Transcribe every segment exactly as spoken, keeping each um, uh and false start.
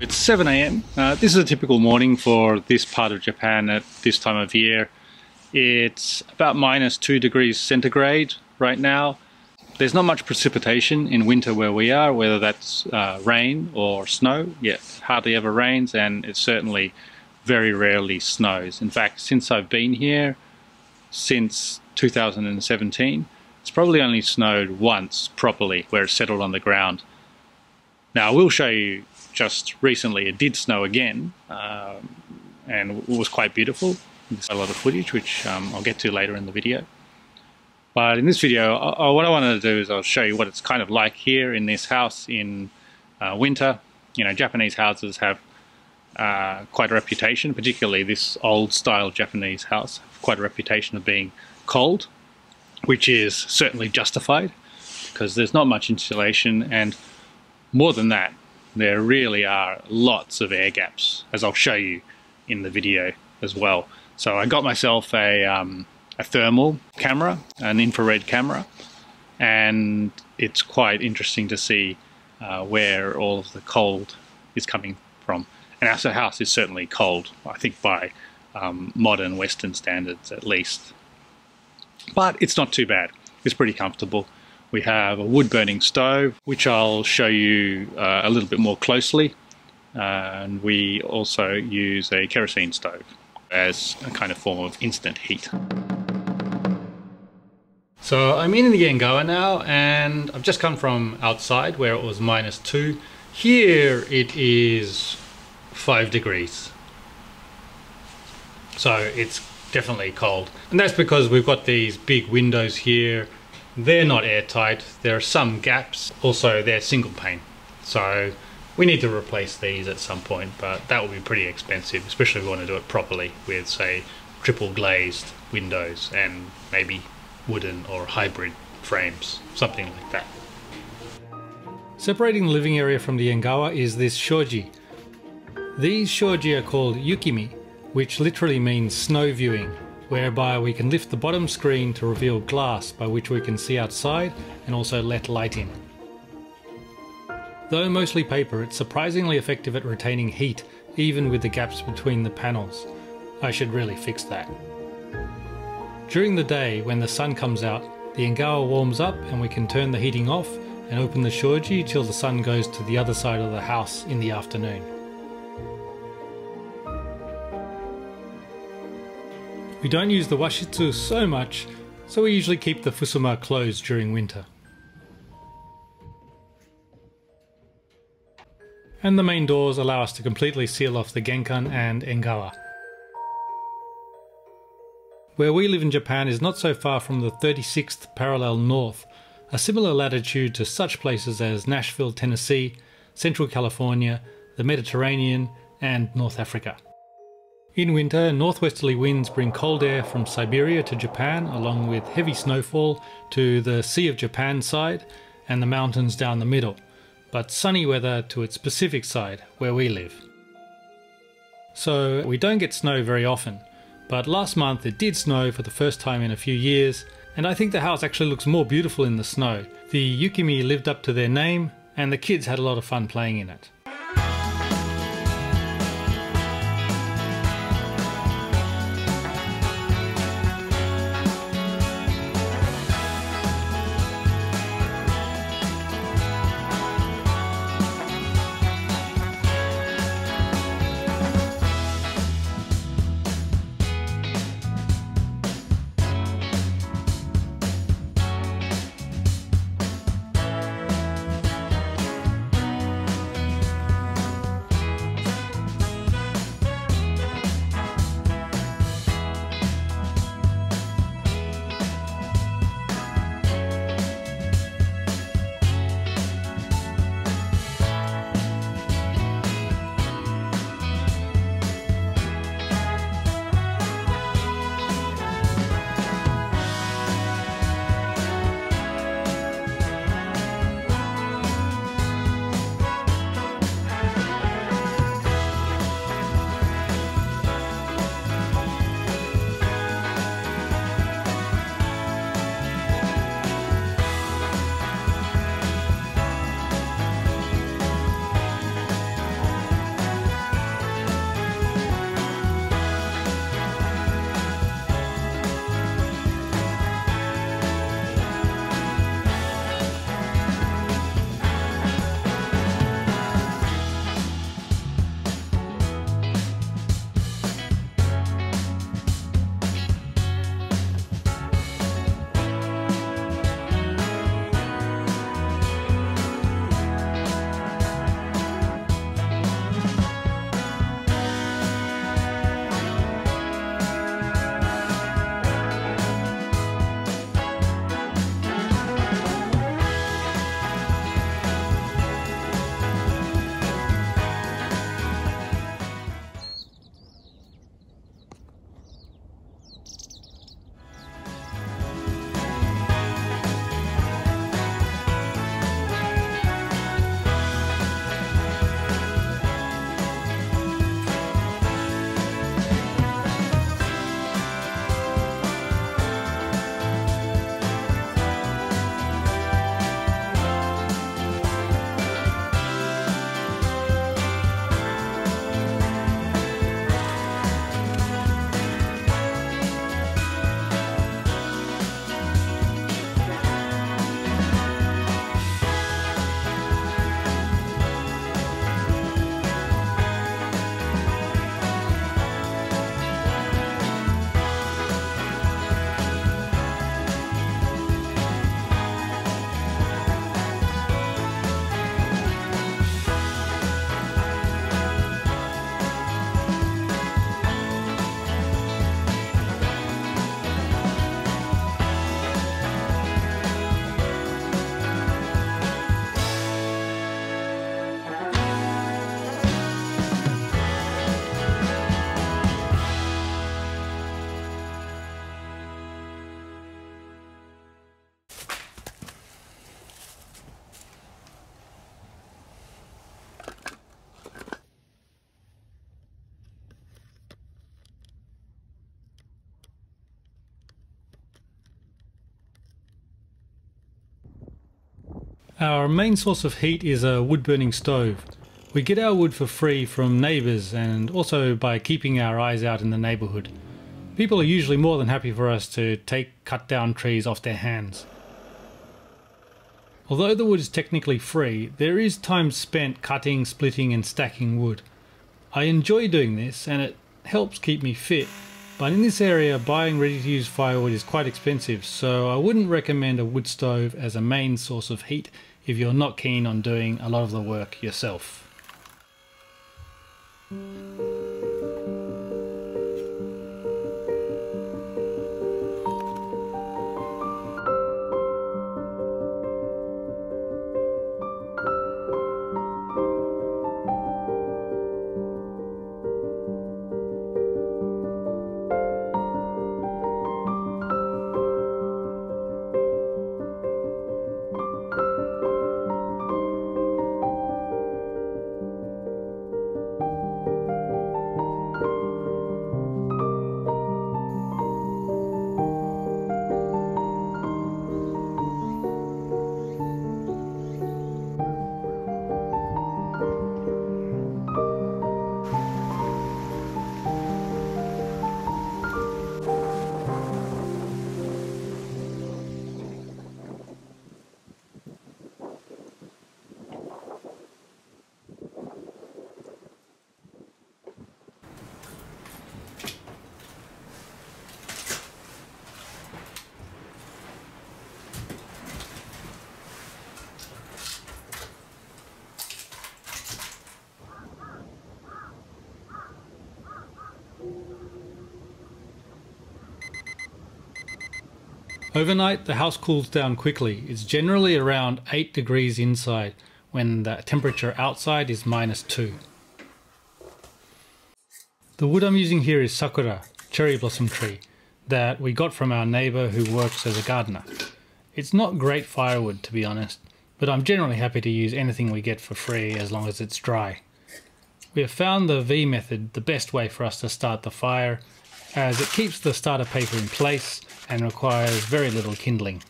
It's seven A M Uh, this is a typical morning for this part of Japan at this time of year. It's about minus two degrees centigrade right now. There's not much precipitation in winter where we are, whether that's uh, rain or snow. Yeah, hardly ever rains, and it certainly very rarely snows. In fact, since I've been here, since two thousand seventeen, it's probably only snowed once properly, where it settled on the ground. Now, I will show you, just recently it did snow again, um, and it was quite beautiful. There's a lot of footage, which um, I'll get to later in the video. But in this video, I, what I wanted to do is I'll show you what it's kind of like here in this house in uh, winter. You know, Japanese houses have uh, quite a reputation, particularly this old-style Japanese house, have quite a reputation of being cold, which is certainly justified because there's not much insulation, and more than that, there really are lots of air gaps, as I'll show you in the video as well. So I got myself a, um, a thermal camera, an infrared camera, and it's quite interesting to see uh, where all of the cold is coming from. And our house is certainly cold, I think, by um, modern Western standards at least. But it's not too bad. It's pretty comfortable. We have a wood-burning stove, which I'll show you uh, a little bit more closely. Uh, and we also use a kerosene stove as a kind of form of instant heat. So I'm in the Yangoa now, and I've just come from outside where it was minus two. Here it is five degrees. So it's definitely cold. And that's because we've got these big windows here. They're not airtight. There are some gaps. Also, they're single pane. So we need to replace these at some point, but that will be pretty expensive, especially if we want to do it properly with, say, triple glazed windows and maybe wooden or hybrid frames, something like that. Separating the living area from the Engawa is this shoji. These shoji are called yukimi, which literally means snow viewing, whereby we can lift the bottom screen to reveal glass by which we can see outside and also let light in. Though mostly paper, it's surprisingly effective at retaining heat, even with the gaps between the panels. I should really fix that. During the day, when the sun comes out, the Engawa warms up and we can turn the heating off and open the shoji till the sun goes to the other side of the house in the afternoon. We don't use the Washitsu so much, so we usually keep the Fusuma closed during winter. And the main doors allow us to completely seal off the Genkan and Engawa. Where we live in Japan is not so far from the thirty-sixth parallel north, a similar latitude to such places as Nashville, Tennessee, Central California, the Mediterranean, and North Africa. In winter, northwesterly winds bring cold air from Siberia to Japan, along with heavy snowfall to the Sea of Japan side and the mountains down the middle, but sunny weather to its Pacific side, where we live. So we don't get snow very often, but last month it did snow for the first time in a few years, and I think the house actually looks more beautiful in the snow. The Yukimi lived up to their name, and the kids had a lot of fun playing in it. Our main source of heat is a wood burning stove. We get our wood for free from neighbours and also by keeping our eyes out in the neighbourhood. People are usually more than happy for us to take cut down trees off their hands. Although the wood is technically free, there is time spent cutting, splitting and stacking wood. I enjoy doing this and it helps keep me fit, but in this area buying ready to use firewood is quite expensive, so I wouldn't recommend a wood stove as a main source of heat if you're not keen on doing a lot of the work yourself. Overnight, the house cools down quickly. It's generally around eight degrees inside, when the temperature outside is minus two. The wood I'm using here is sakura, cherry blossom tree, that we got from our neighbour who works as a gardener. It's not great firewood, to be honest, but I'm generally happy to use anything we get for free as long as it's dry. We have found the V method the best way for us to start the fire, as it keeps the starter paper in place and requires very little kindling.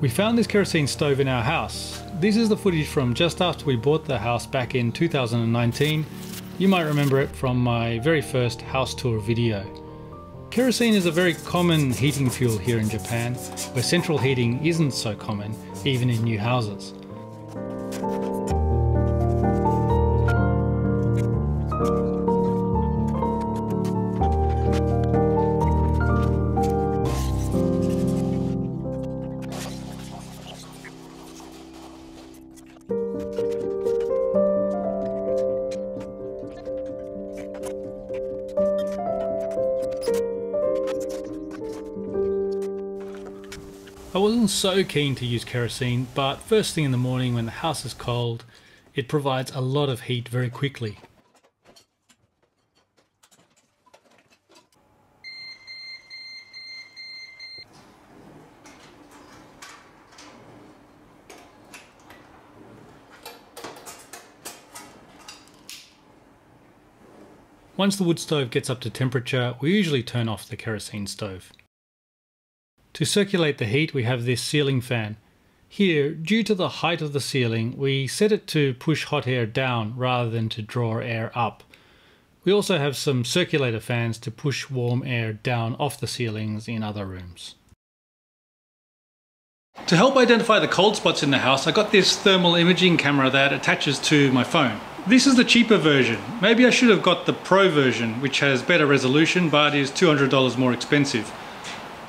We found this kerosene stove in our house. This is the footage from just after we bought the house back in two thousand nineteen. You might remember it from my very first house tour video. Kerosene is a very common heating fuel here in Japan, where central heating isn't so common, even in new houses. I wasn't so keen to use kerosene, but first thing in the morning when the house is cold, it provides a lot of heat very quickly. Once the wood stove gets up to temperature, we usually turn off the kerosene stove. To circulate the heat, we have this ceiling fan. Here, due to the height of the ceiling, we set it to push hot air down rather than to draw air up. We also have some circulator fans to push warm air down off the ceilings in other rooms. To help identify the cold spots in the house, I got this thermal imaging camera that attaches to my phone. This is the cheaper version. Maybe I should have got the Pro version, which has better resolution but is two hundred dollars more expensive.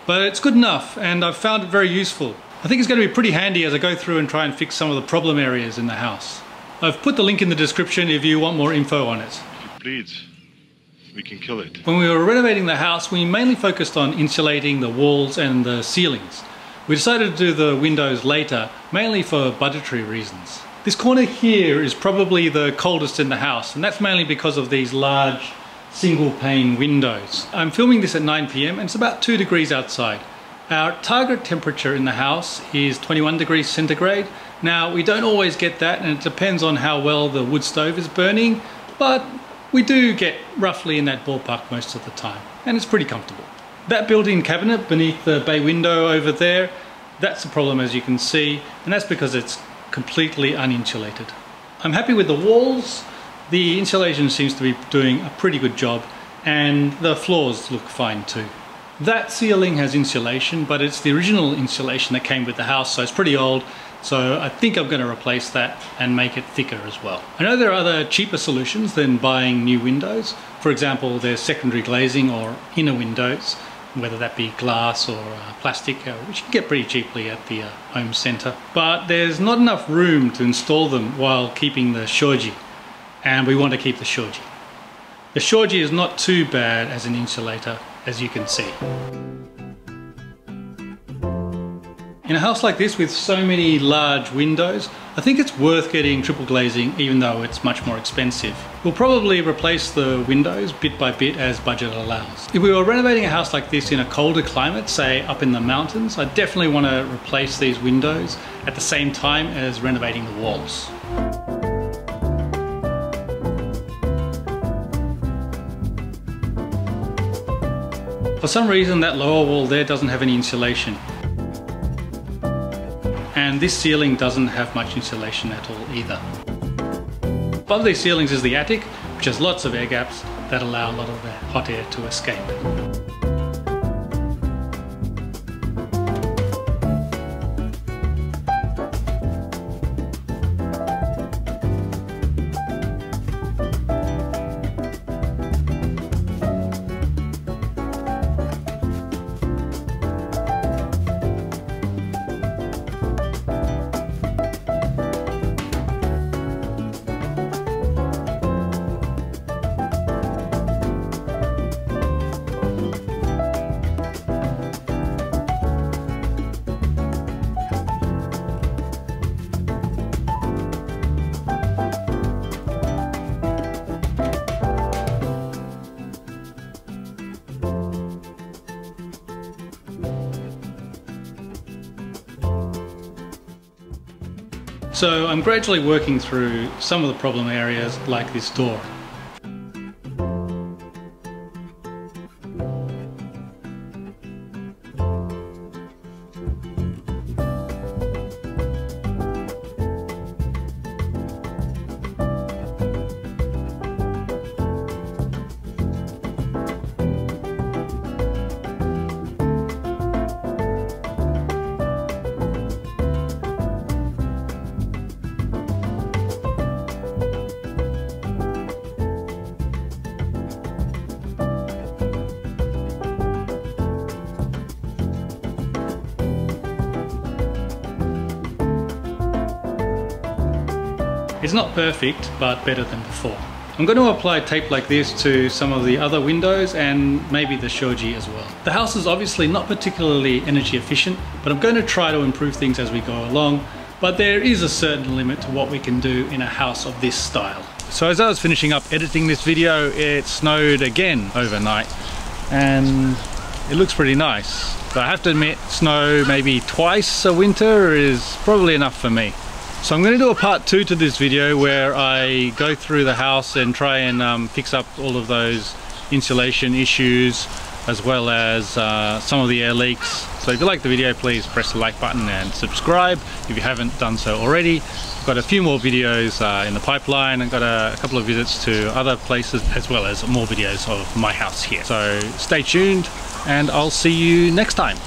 But it's good enough and I've found it very useful. I think it's going to be pretty handy as I go through and try and fix some of the problem areas in the house. I've put the link in the description if you want more info on it. Bleeds, we can kill it. When we were renovating the house, we mainly focused on insulating the walls and the ceilings. We decided to do the windows later, mainly for budgetary reasons. This corner here is probably the coldest in the house, and that's mainly because of these large single pane windows. I'm filming this at nine p m and it's about two degrees outside. Our target temperature in the house is twenty-one degrees centigrade. Now, we don't always get that, and it depends on how well the wood stove is burning, but we do get roughly in that ballpark most of the time, and it's pretty comfortable. That built-in cabinet beneath the bay window over there, that's a problem as you can see, and that's because it's completely uninsulated. I'm happy with the walls, the insulation seems to be doing a pretty good job, and the floors look fine too. That ceiling has insulation, but it's the original insulation that came with the house, so it's pretty old. So I think I'm going to replace that and make it thicker as well. I know there are other cheaper solutions than buying new windows. For example, there's secondary glazing or inner windows, whether that be glass or uh, plastic, uh, which you can get pretty cheaply at the uh, home centre. But there's not enough room to install them while keeping the shoji, and we want to keep the shoji. The shoji is not too bad as an insulator, as you can see. In a house like this with so many large windows, I think it's worth getting triple glazing even though it's much more expensive. We'll probably replace the windows bit by bit as budget allows. If we were renovating a house like this in a colder climate, say up in the mountains, I definitely want to replace these windows at the same time as renovating the walls. For some reason that lower wall there doesn't have any insulation. And this ceiling doesn't have much insulation at all either. Above these ceilings is the attic, which has lots of air gaps that allow a lot of the hot air to escape. So I'm gradually working through some of the problem areas like this door. It's not perfect, but better than before. I'm going to apply tape like this to some of the other windows and maybe the shoji as well. The house is obviously not particularly energy efficient, but I'm going to try to improve things as we go along. But there is a certain limit to what we can do in a house of this style. So as I was finishing up editing this video, it snowed again overnight and it looks pretty nice. But I have to admit, snow maybe twice a winter is probably enough for me. So I'm going to do a part two to this video where I go through the house and try and um, fix up all of those insulation issues, as well as uh, some of the air leaks. So if you like the video, please press the like button and subscribe if you haven't done so already. I've got a few more videos uh, in the pipeline. I've got a, a couple of visits to other places, as well as more videos of my house here. So stay tuned and I'll see you next time.